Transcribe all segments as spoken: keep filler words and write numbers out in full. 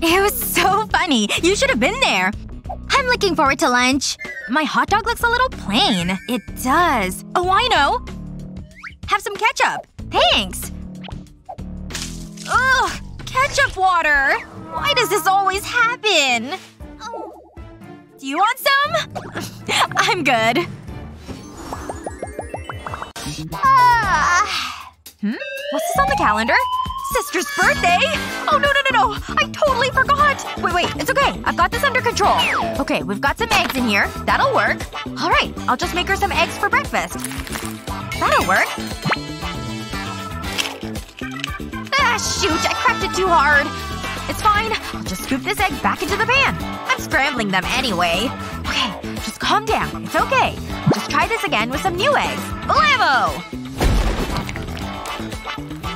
It was so funny. You should have been there. I'm looking forward to lunch. My hot dog looks a little plain. It does. Oh, I know. Have some ketchup. Thanks. Ugh! Ketchup water! Why does this always happen? Oh. Do you want some? I'm good. Ah. Hmm? What's this on the calendar? Sister's birthday? Oh no no no no! I totally forgot! Wait wait, it's okay. I've got this under control. Okay, we've got some eggs in here. That'll work. Alright, I'll just make her some eggs for breakfast. That'll work. Ah shoot, I cracked it too hard. It's fine. I'll just scoop this egg back into the pan. I'm scrambling them anyway. Okay, just calm down. It's okay. Just try this again with some new eggs. Blammo!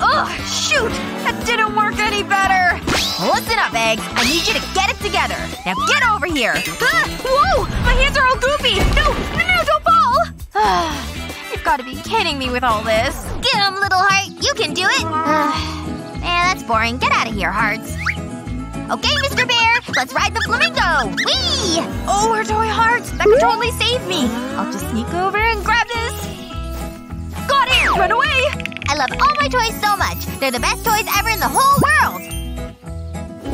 Ugh! Shoot! That didn't work any better! Listen up, eggs. I need you to get it together. Now get over here! Ah! Whoa! My hands are all goopy! No! No, no, don't fall! You've gotta be kidding me with all this. Get 'em, little heart! You can do it! Man, that's boring. Get out of here, hearts. Okay, Mister Bear! Let's ride the flamingo! Whee! Oh, her toy hearts! That could totally save me! I'll just sneak over and grab this. Got it! Run away! I love all my toys so much. They're the best toys ever in the whole world!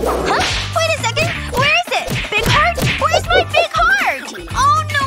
Huh? Wait a second! Where is it? Big heart? Where's my big heart? Oh no,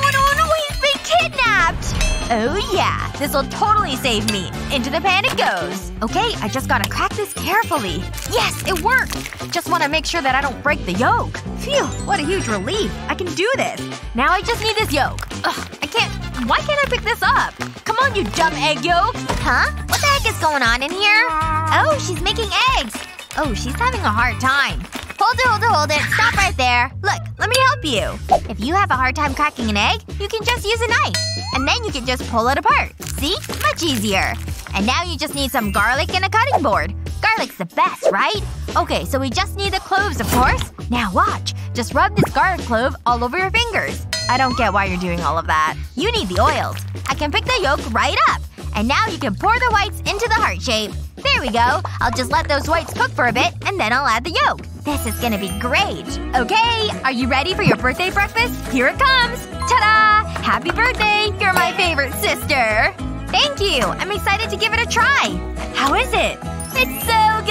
no, no! He's been kidnapped! Oh yeah. This'll totally save me. Into the pan it goes. Okay, I just gotta crack this carefully. Yes! It worked! Just wanna make sure that I don't break the yolk. Phew! What a huge relief. I can do this. Now I just need this yolk. Ugh. I can't… Why can't I pick this up? Come on, you dumb egg yolk! Huh? What the heck is going on in here? Oh, she's making eggs! Oh, she's having a hard time. Hold it, hold it, hold it. Stop right there. Look, let me help you. If you have a hard time cracking an egg, you can just use a knife. And then you can just pull it apart. See? Much easier. And now you just need some garlic and a cutting board. Garlic's the best, right? Okay, so we just need the cloves, of course. Now watch. Just rub this garlic clove all over your fingers. I don't get why you're doing all of that. You need the oils. I can pick the yolk right up. And now you can pour the whites into the heart shape. There we go. I'll just let those whites cook for a bit, and then I'll add the yolk. This is gonna be great. Okay, are you ready for your birthday breakfast? Here it comes! Ta-da! Happy birthday! You're my favorite sister! Thank you! I'm excited to give it a try! How is it? It's so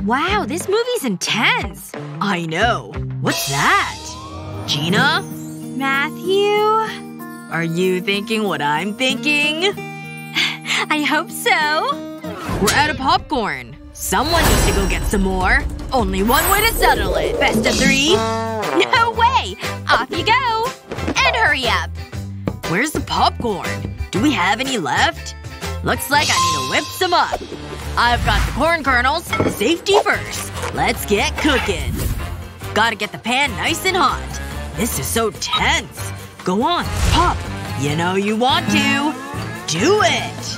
good! Wow, this movie's intense. I know. What's that? Gina? Matthew? Are you thinking what I'm thinking? I hope so. We're out of popcorn. Someone needs to go get some more. Only one way to settle it. Best of three? No way! Off you go! And hurry up! Where's the popcorn? Do we have any left? Looks like I need to whip some up. I've got the corn kernels. Safety first. Let's get cooking. Gotta get the pan nice and hot. This is so tense. Go on. Pop. You know you want to. Do it!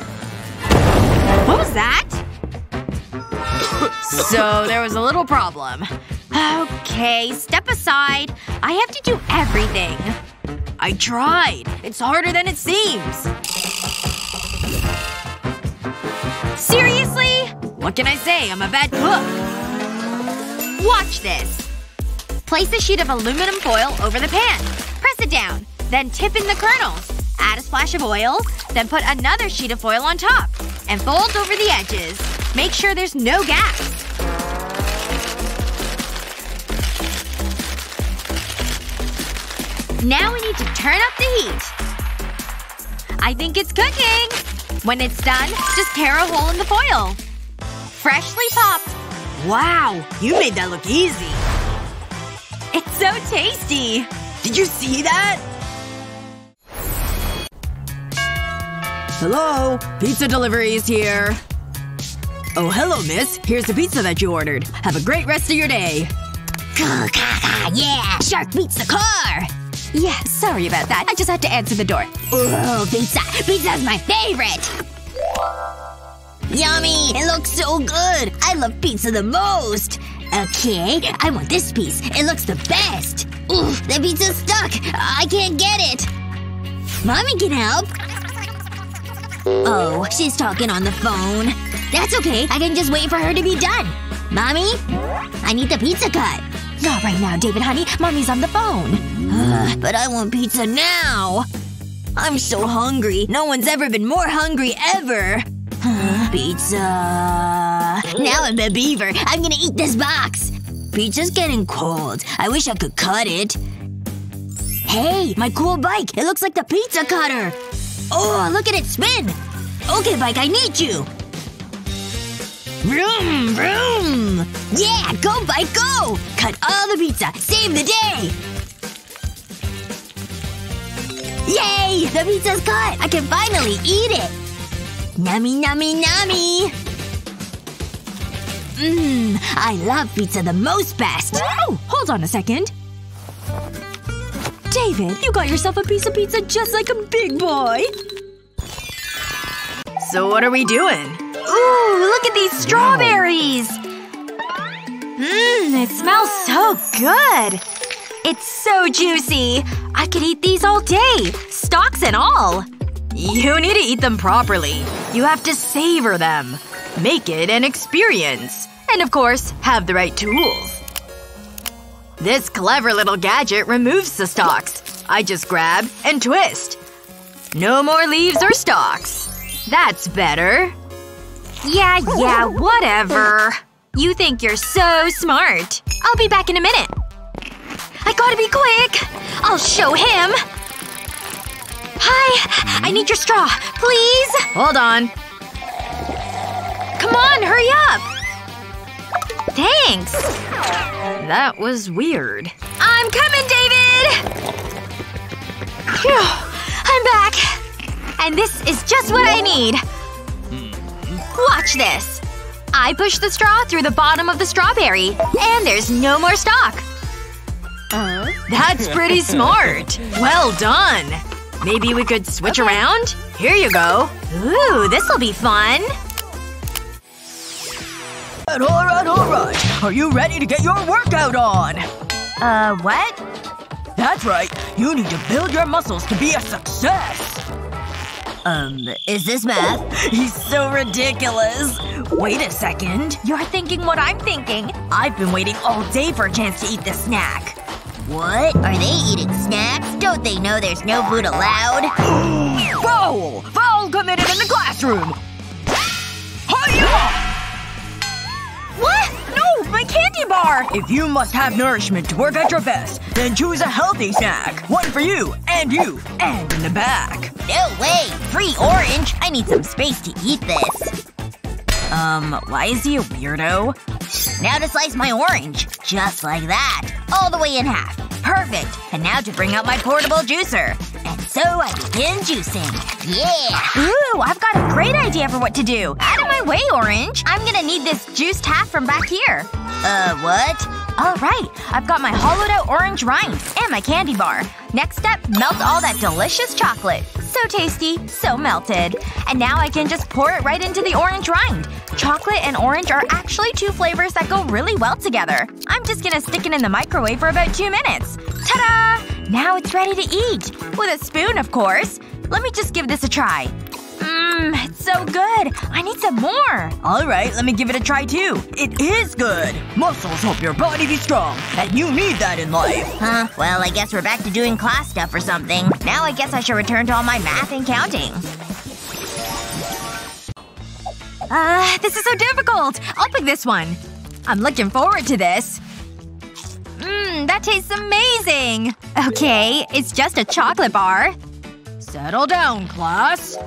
What was that? So there was a little problem. Okay, step aside. I have to do everything. I tried. It's harder than it seems. Seriously? What can I say? I'm a bad cook. Watch this. Place a sheet of aluminum foil over the pan. Press it down. Then tip in the kernels. Add a splash of oil. Then put another sheet of foil on top. And fold over the edges. Make sure there's no gaps. Now we need to turn up the heat. I think it's cooking! When it's done, just tear a hole in the foil. Freshly popped. Wow! You made that look easy. It's so tasty! Did you see that? Hello? Pizza delivery is here. Oh, hello, miss. Here's the pizza that you ordered. Have a great rest of your day. Yeah! Shark beats the car! Yeah, sorry about that. I just had to answer the door. Oh, pizza! Pizza's my favorite! Yummy! It looks so good! I love pizza the most! Okay, I want this piece. It looks the best! Oof, the pizza's stuck! I can't get it! Mommy can help! Oh, she's talking on the phone. That's okay. I can just wait for her to be done. Mommy? I need the pizza cut. Not right now, David, honey. Mommy's on the phone. Uh, but I want pizza now. I'm so hungry. No one's ever been more hungry ever. Pizza. Now I'm a beaver. I'm gonna eat this box. Pizza's getting cold. I wish I could cut it. Hey, my cool bike. It looks like the pizza cutter. Oh, look at it spin. Okay, bike, I need you. Vroom, vroom! Yeah, go, bike, go! Cut all the pizza. Save the day! Yay! The pizza's cut! I can finally eat it! Nummy, nummy, nummy! Mmm, I love pizza the most best! Oh, hold on a second. David, you got yourself a piece of pizza just like a big boy! So what are we doing? Ooh, look at these strawberries! Mmm, it smells so good! It's so juicy! I could eat these all day, stalks and all! You need to eat them properly. You have to savor them. Make it an experience. And of course, have the right tools. This clever little gadget removes the stalks. I just grab and twist. No more leaves or stalks. That's better. Yeah, yeah, whatever. You think you're so smart. I'll be back in a minute. I gotta be quick! I'll show him! Hi! I need your straw, please! Hold on. Come on, hurry up! Thanks! That was weird. I'm coming, David! Phew! I'm back! And this is just what I need. Watch this! I push the straw through the bottom of the strawberry. And there's no more stalk. Uh-huh. That's pretty smart. Well done. Maybe we could switch okay. around? Here you go. Ooh, this'll be fun. Alright, alright. Are you ready to get your workout on? Uh, what? That's right. You need to build your muscles to be a success. Um, is this math? He's so ridiculous. Wait a second. You're thinking what I'm thinking. I've been waiting all day for a chance to eat this snack. What? Are they eating snacks? Don't they know there's no food allowed? Foul! Foul committed in the classroom! Hi-ya! What? No! My candy bar! If you must have nourishment to work at your best, then choose a healthy snack. One for you, and you, and in the back. No way! Free orange! I need some space to eat this. Um, why is he a weirdo? Now to slice my orange. Just like that. All the way in half. Perfect! And now to bring out my portable juicer. And so I begin juicing. Yeah! Ooh, I've got a great idea for what to do. Out of my way, orange! I'm gonna need this juiced half from back here. Uh, what? Alright, I've got my hollowed out orange rind. And my candy bar. Next step, melt all that delicious chocolate. So tasty, so melted. And now I can just pour it right into the orange rind. Chocolate and orange are actually two flavors that go really well together. I'm just gonna stick it in the microwave for about two minutes. Ta-da! Now it's ready to eat. With a spoon, of course. Let me just give this a try. Mmm, it's so good. I need some more. Alright, let me give it a try too. It is good. Muscles help your body be strong. And you need that in life. Huh. Well, I guess we're back to doing class stuff or something. Now I guess I should return to all my math and counting. Uh, this is so difficult. I'll pick this one. I'm looking forward to this. Mmm, that tastes amazing. Okay, it's just a chocolate bar. Settle down, class.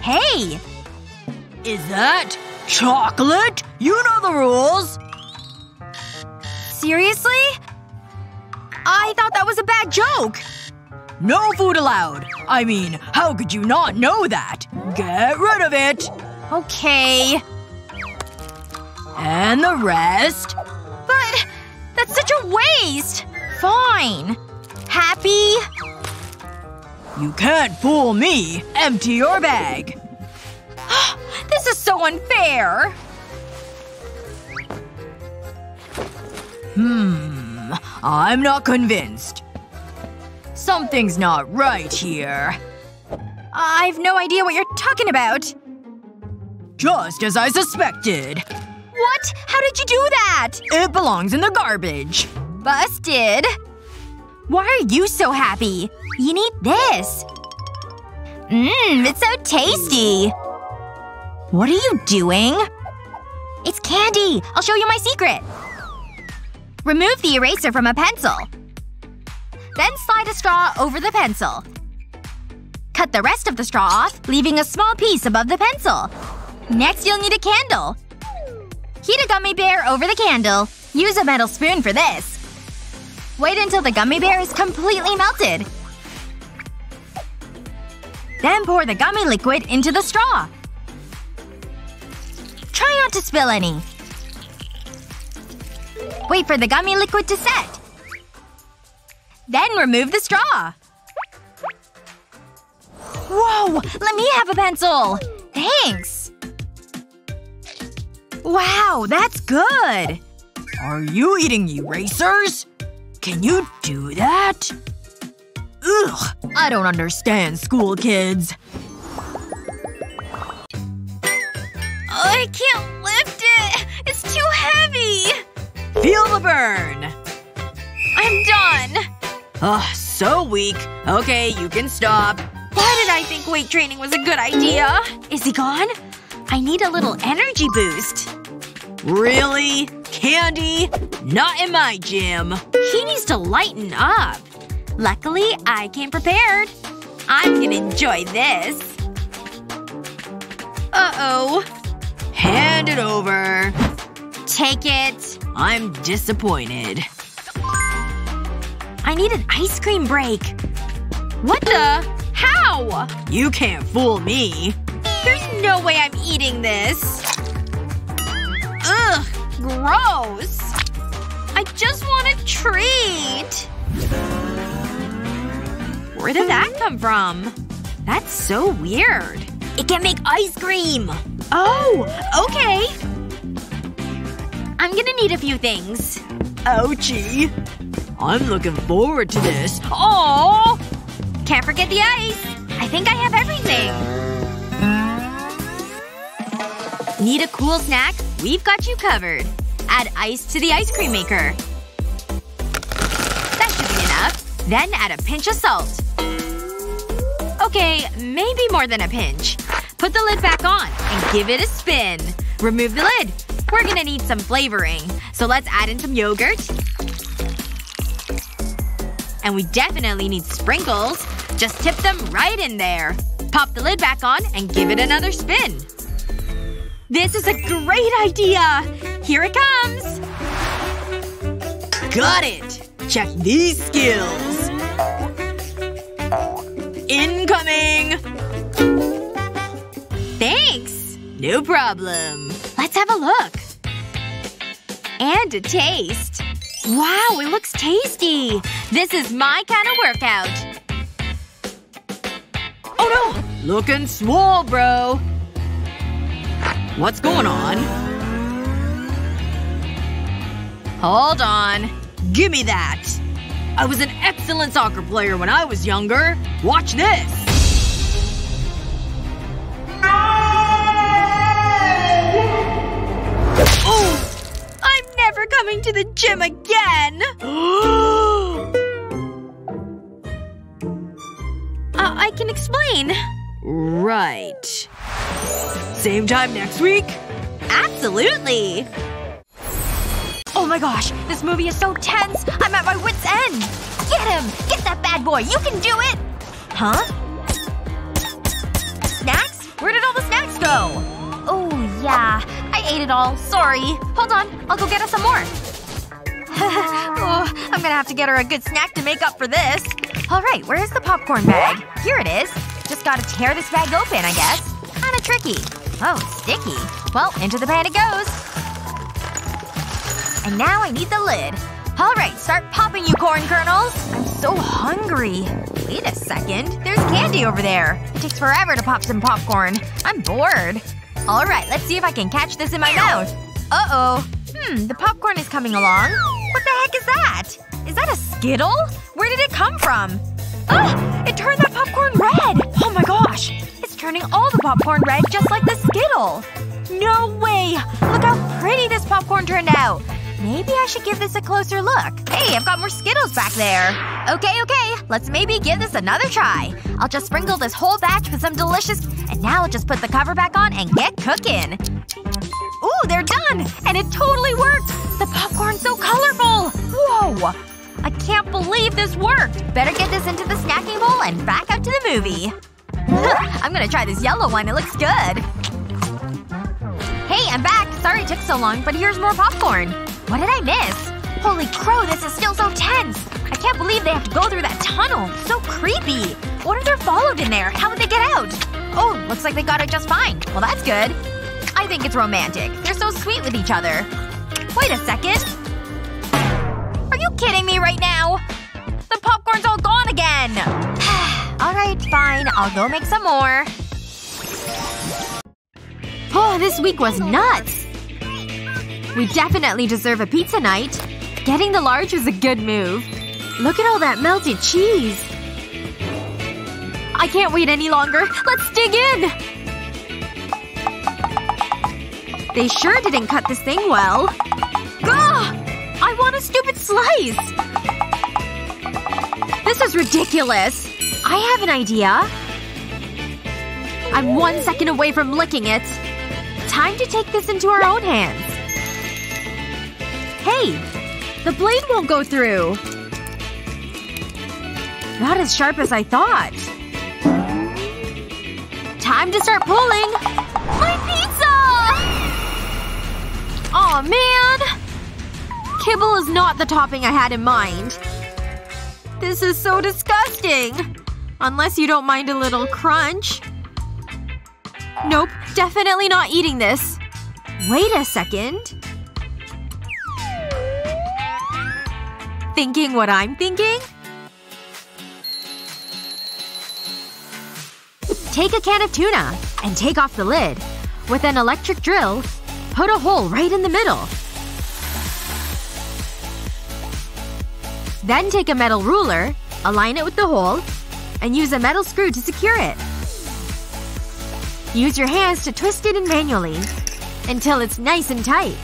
Hey! Is that chocolate? You know the rules! Seriously? I thought that was a bad joke! No food allowed! I mean, how could you not know that? Get rid of it! Okay. And the rest? But… that's such a waste! Fine. Happy? You can't fool me! Empty your bag! This is so unfair! Hmm… I'm not convinced. Something's not right here. I've no idea what you're talking about. Just as I suspected. What? How did you do that? It belongs in the garbage. Busted. Why are you so happy? You need this. Mmm, it's so tasty! What are you doing? It's candy! I'll show you my secret! Remove the eraser from a pencil. Then slide a straw over the pencil. Cut the rest of the straw off, leaving a small piece above the pencil. Next you'll need a candle. Heat a gummy bear over the candle. Use a metal spoon for this. Wait until the gummy bear is completely melted. Then pour the gummy liquid into the straw. Try not to spill any. Wait for the gummy liquid to set. Then remove the straw. Whoa! Let me have a pencil! Thanks! Wow, that's good! Are you eating erasers? Can you do that? Ugh! I don't understand school kids. I can't lift it! It's too heavy! Feel the burn! I'm done! Ugh, so weak. Okay, you can stop. Why did I think weight training was a good idea? Is he gone? I need a little energy boost. Really? Candy? Not in my gym. He needs to lighten up. Luckily, I came prepared. I'm gonna enjoy this. Uh-oh. Hand it over. Take it. I'm disappointed. I need an ice cream break. What the? How? You can't fool me. There's no way I'm eating this. Ugh. Gross. I just want a treat. Where did that come from? That's so weird. It can make ice cream! Oh! Okay! I'm gonna need a few things. Ouchie. I'm looking forward to this. Aww! Can't forget the ice! I think I have everything. Need a cool snack? We've got you covered. Add ice to the ice cream maker. That should be enough. Then add a pinch of salt. Okay, maybe more than a pinch. Put the lid back on and give it a spin. Remove the lid. We're gonna need some flavoring. So let's add in some yogurt. And we definitely need sprinkles. Just tip them right in there. Pop the lid back on and give it another spin. This is a great idea! Here it comes! Got it! Check these skills. Incoming! Thanks! No problem. Let's have a look. And a taste. Wow, it looks tasty! This is my kind of workout. Oh no! Looking swole, bro. What's going on? Hold on. Gimme that. I was an excellent soccer player when I was younger. Watch this! Oh! I'm never coming to the gym again! uh, I can explain. Right. Same time next week? Absolutely! Oh my gosh, this movie is so tense! I'm at my wit's end! Get him! Get that bad boy! You can do it! Huh? Snacks? Where did all the snacks go? Oh yeah. I ate it all. Sorry. Hold on. I'll go get us some more. Oh, I'm gonna have to get her a good snack to make up for this. Alright, where's the popcorn bag? Here it is. Just gotta tear this bag open, I guess. Kinda tricky. Oh, sticky. Well, into the pan it goes. And now I need the lid. Alright, start popping, you corn kernels! I'm so hungry. Wait a second. There's candy over there. It takes forever to pop some popcorn. I'm bored. Alright, let's see if I can catch this in my mouth. Uh-oh. Hmm, the popcorn is coming along. What the heck is that? Is that a Skittle? Where did it come from? Ah! It turned that popcorn red! Oh my gosh! It's turning all the popcorn red just like the Skittle. No way! Look how pretty this popcorn turned out! Maybe I should give this a closer look. Hey, I've got more Skittles back there. Okay, okay. Let's maybe give this another try. I'll just sprinkle this whole batch with some delicious… And now I'll just put the cover back on and get cookin'. Ooh, they're done! And it totally worked! The popcorn's so colorful! Whoa! I can't believe this worked! Better get this into the snacking bowl and back out to the movie. I'm gonna try this yellow one. It looks good. Hey, I'm back. Sorry it took so long, but here's more popcorn. What did I miss? Holy crow, this is still so tense! I can't believe they have to go through that tunnel. So creepy. What if they're followed in there? How would they get out? Oh, looks like they got it just fine. Well, that's good. I think it's romantic. They're so sweet with each other. Wait a second. Are you kidding me right now? The popcorn's all gone again! Alright, fine. I'll go make some more. Oh, this week was nuts! We definitely deserve a pizza night. Getting the large was a good move. Look at all that melted cheese. I can't wait any longer. Let's dig in! They sure didn't cut this thing well. Gah! I want a stupid slice! This is ridiculous. I have an idea. I'm one second away from licking it. Time to take this into our own hands. Hey! The blade won't go through. Not as sharp as I thought. Time to start pulling! My pizza! Aw, man! Kibble is not the topping I had in mind. This is so disgusting. Unless you don't mind a little crunch. Nope. Definitely not eating this. Wait a second. Thinking what I'm thinking? Take a can of tuna. And take off the lid. With an electric drill, put a hole right in the middle. Then take a metal ruler, align it with the hole, and use a metal screw to secure it. Use your hands to twist it in manually until it's nice and tight.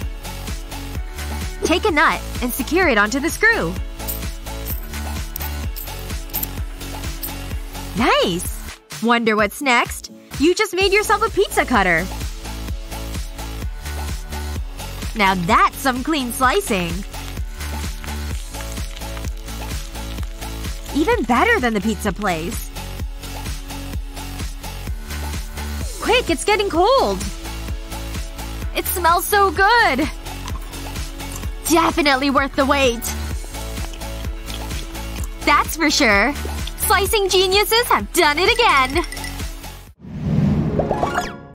Take a nut and secure it onto the screw. Nice! Wonder what's next? You just made yourself a pizza cutter. Now that's some clean slicing. Even better than the pizza place. Quick, it's getting cold. It smells so good. Definitely worth the wait. That's for sure. Slicing geniuses have done it again.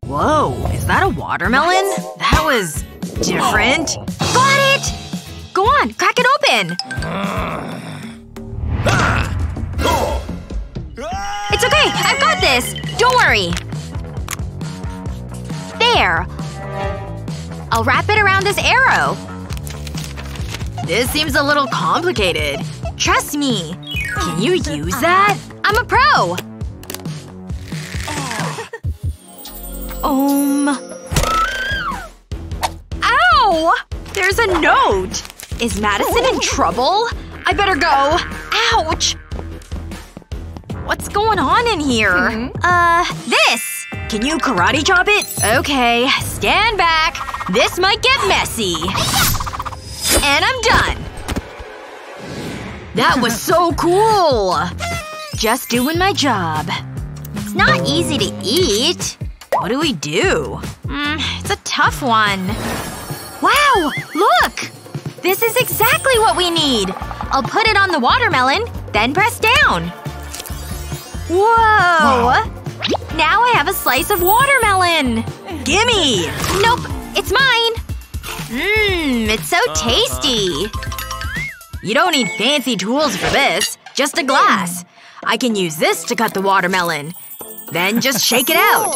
Whoa, is that a watermelon? That was… different. Got it! Go on, crack it open! It's okay, I've got this! Don't worry. There. I'll wrap it around this arrow. This seems a little complicated. Trust me. Can you use that? I'm a pro! Um… Ow! There's a note! Is Madison in trouble? I better go. Ouch! What's going on in here? Mm-hmm. Uh, this! Can you karate chop it? Okay, stand back. This might get messy. And I'm done. That was so cool! Just doing my job. It's not easy to eat. What do we do? Mm, it's a tough one. Wow! Look! This is exactly what we need! I'll put it on the watermelon, then press down. Whoa! Wow. Now I have a slice of watermelon! Gimme! Nope! It's mine! Mmm, it's so tasty! You don't need fancy tools for this. Just a glass. I can use this to cut the watermelon. Then just shake it out.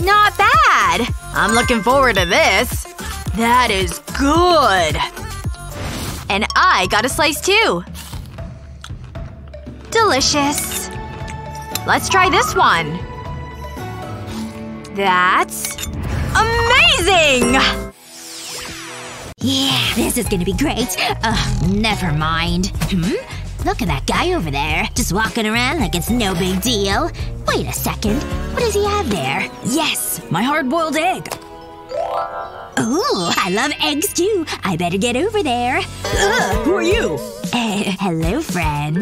Not bad! I'm looking forward to this. That is good! And I got a slice too. Delicious. Let's try this one. That's… amazing! Yeah, this is gonna be great. Ugh, never mind. Hmm? Look at that guy over there. Just walking around like it's no big deal. Wait a second. What does he have there? Yes! My hard-boiled egg! Ooh, I love eggs too. I better get over there. Ugh, who are you? Uh, hello, friend.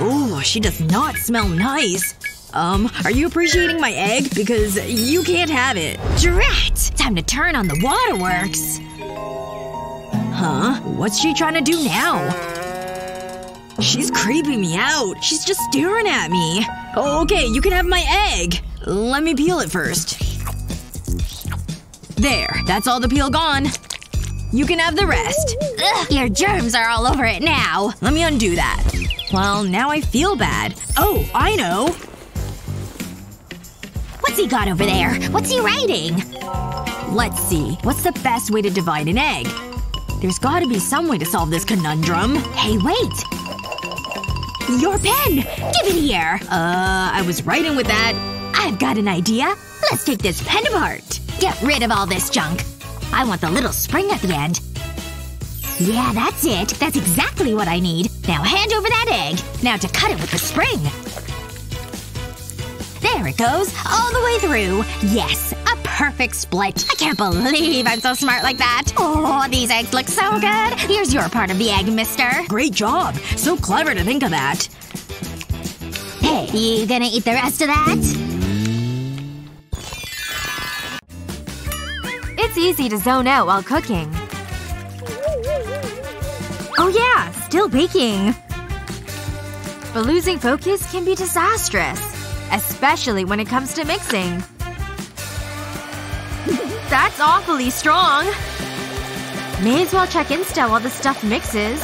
Ooh, she does not smell nice. Um, are you appreciating my egg? Because you can't have it. Drat! Time to turn on the waterworks. Huh? What's she trying to do now? She's creeping me out. She's just staring at me. Oh, okay, you can have my egg. Let me peel it first. There. That's all the peel gone. You can have the rest. Ugh, your germs are all over it now. Let me undo that. Well, now I feel bad. Oh, I know! What's he got over there? What's he writing? Let's see. What's the best way to divide an egg? There's gotta be some way to solve this conundrum. Hey, wait! Your pen! Give it here! Uh, I was writing with that. I've got an idea. Let's take this pen apart. Get rid of all this junk. I want the little spring at the end. Yeah, that's it. That's exactly what I need. Now hand over that egg. Now to cut it with the spring. There it goes. All the way through. Yes. A perfect split. I can't believe I'm so smart like that. Oh, these eggs look so good. Here's your part of the egg, mister. Great job. So clever to think of that. Hey, you gonna eat the rest of that? It's easy to zone out while cooking. Oh yeah! Still baking! But losing focus can be disastrous. Especially when it comes to mixing. That's awfully strong! May as well check Insta while the stuff mixes.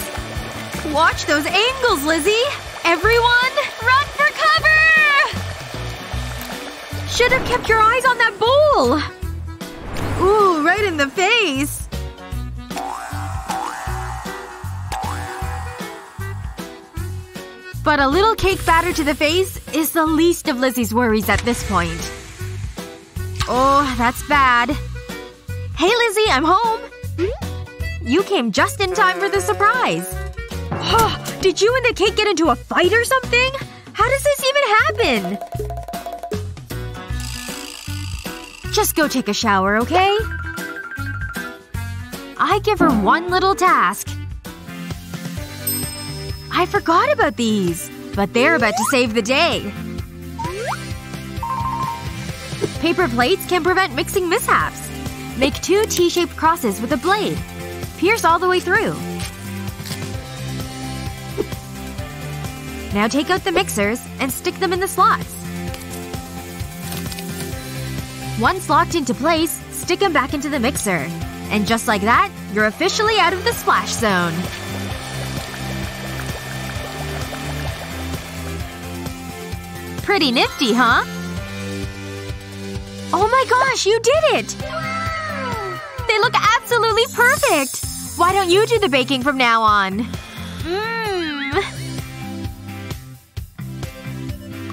Watch those angles, Lizzie! Everyone, run for cover! Should've kept your eyes on that bowl! Ooh, right in the face! But a little cake batter to the face is the least of Lizzie's worries at this point. Oh, that's bad. Hey Lizzie, I'm home! You came just in time for the surprise. Oh, did you and the cake get into a fight or something? How does this even happen? Just go take a shower, okay? I give her one little task. I forgot about these. But they're about to save the day. Paper plates can prevent mixing mishaps. Make two T-shaped crosses with a blade. Pierce all the way through. Now take out the mixers and stick them in the slots. Once locked into place, stick them back into the mixer. And just like that, you're officially out of the splash zone. Pretty nifty, huh? Oh my gosh, you did it! They look absolutely perfect! Why don't you do the baking from now on? Mmm.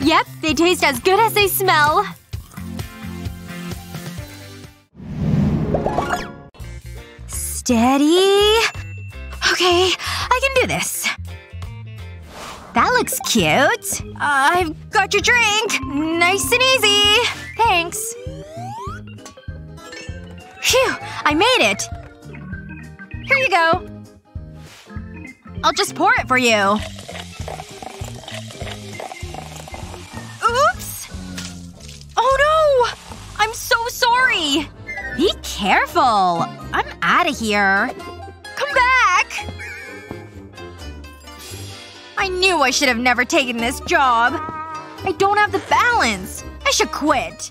Yep, they taste as good as they smell. Steady… Okay, I can do this. That looks cute. Uh, I've got your drink! Nice and easy! Thanks. Phew! I made it! Here you go. I'll just pour it for you. Oops! Oh no! I'm so sorry! Be careful! I'm out of here. Come back! I knew I should have never taken this job. I don't have the balance. I should quit.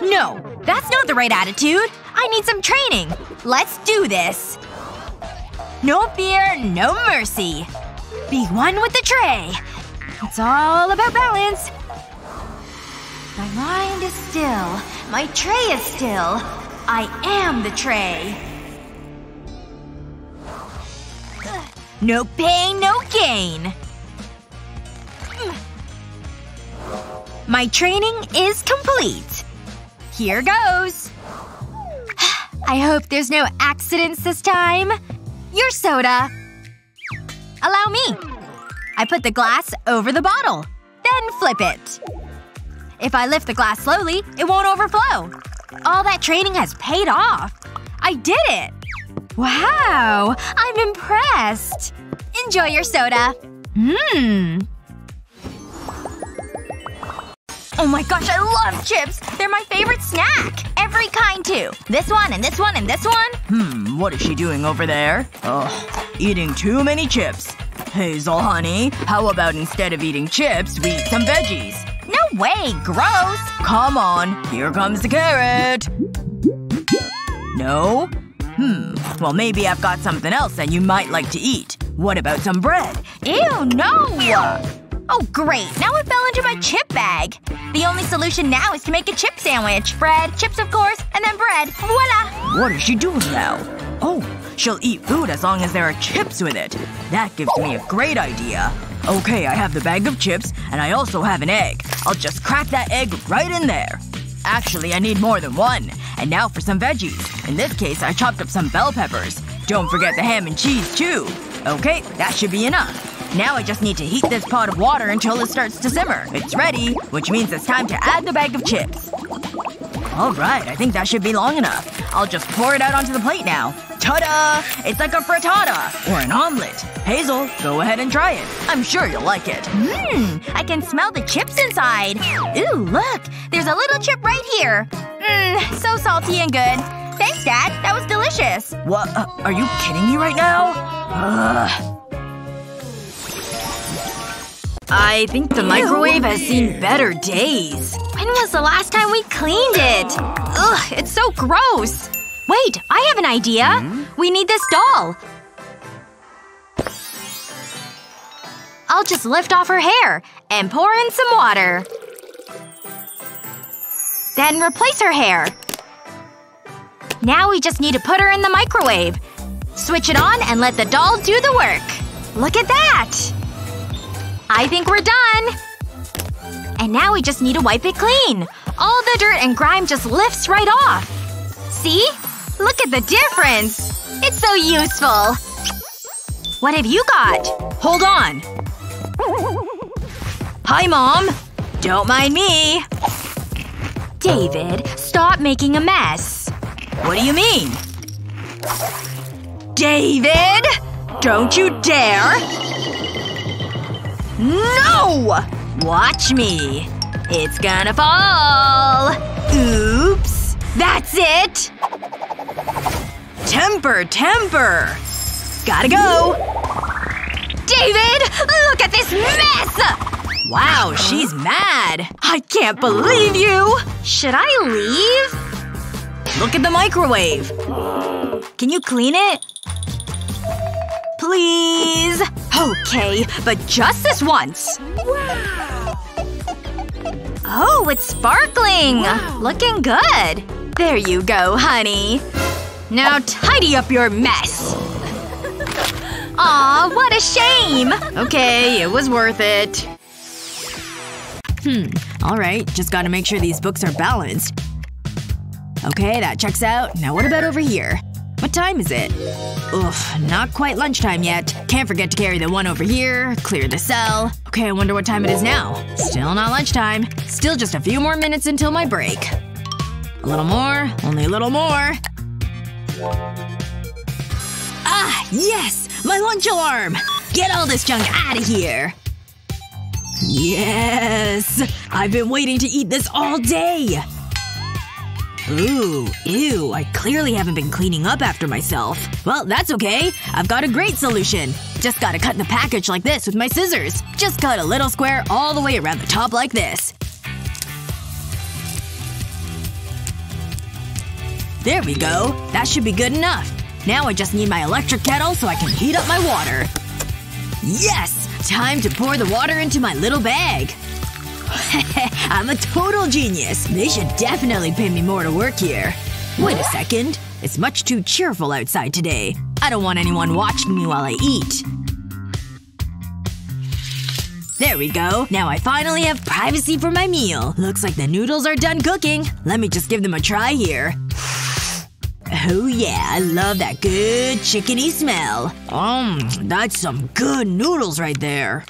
No. That's not the right attitude. I need some training. Let's do this. No fear, no mercy. Be one with the tray. It's all about balance. My mind is still. My tray is still. I am the tray. No pain, no gain. My training is complete. Here goes! I hope there's no accidents this time. Your soda! Allow me! I put the glass over the bottle. Then flip it. If I lift the glass slowly, it won't overflow. All that training has paid off. I did it! Wow! I'm impressed! Enjoy your soda. Mmm. Oh my gosh, I love chips! They're my favorite snack! Every kind, too. This one, and this one, and this one. Hmm, what is she doing over there? Ugh. Eating too many chips. Hazel, honey. How about instead of eating chips, we eat some veggies? No way! Gross! Come on. Here comes the carrot. No? Hmm. Well, maybe I've got something else that you might like to eat. What about some bread? Ew, no! Oh great, now it fell into my chip bag. The only solution now is to make a chip sandwich. Bread, chips of course, and then bread. Voila! What is she doing now? Oh, she'll eat food as long as there are chips with it. That gives me a great idea. Okay, I have the bag of chips, and I also have an egg. I'll just crack that egg right in there. Actually, I need more than one. And now for some veggies. In this case, I chopped up some bell peppers. Don't forget the ham and cheese, too. Okay, that should be enough. Now I just need to heat this pot of water until it starts to simmer. It's ready, which means it's time to add the bag of chips. Alright, I think that should be long enough. I'll just pour it out onto the plate now. Ta-da! It's like a frittata! Or an omelet. Hazel, go ahead and try it. I'm sure you'll like it. Mmm! I can smell the chips inside. Ooh, look! There's a little chip right here. Mmm, so salty and good. Thanks, Dad. That was delicious. What? Uh, are you kidding me right now? Ugh. I think the microwave has seen better days. When was the last time we cleaned it? Ugh, it's so gross. Wait, I have an idea. Mm-hmm. We need this doll. I'll just lift off her hair and pour in some water. Then replace her hair. Now we just need to put her in the microwave. Switch it on and let the doll do the work. Look at that! I think we're done! And now we just need to wipe it clean. All the dirt and grime just lifts right off. See? Look at the difference! It's so useful! What have you got? Hold on. Hi, Mom. Don't mind me. David, stop making a mess. What do you mean? David! Don't you dare! No! Watch me. It's gonna fall. Oops. That's it! Temper, temper! Gotta go! David! Look at this mess! Wow, she's mad. I can't believe you! Should I leave? Look at the microwave! Can you clean it? Please? Okay, but just this once. Wow. Oh, it's sparkling! Wow. Looking good. There you go, honey. Now tidy up your mess. Aw, what a shame! Okay, it was worth it. Hmm. Alright, just gotta make sure these books are balanced. Okay, that checks out. Now what about over here? What time is it? Oof, not quite lunchtime yet. Can't forget to carry the one over here, clear the cell. Okay, I wonder what time it is now. Still not lunchtime. Still just a few more minutes until my break. A little more. Only a little more. Ah! Yes! My lunch alarm! Get all this junk out of here! Yes! I've been waiting to eat this all day! Ooh, ew, I clearly haven't been cleaning up after myself. Well, that's okay. I've got a great solution. Just gotta cut the package like this with my scissors. Just cut a little square all the way around the top like this. There we go. That should be good enough. Now I just need my electric kettle so I can heat up my water. Yes! Time to pour the water into my little bag. I'm a total genius. They should definitely pay me more to work here. Wait a second. It's much too cheerful outside today. I don't want anyone watching me while I eat. There we go. Now I finally have privacy for my meal. Looks like the noodles are done cooking. Let me just give them a try here. Oh yeah, I love that good chickeny smell. Mmm, that's some good noodles right there.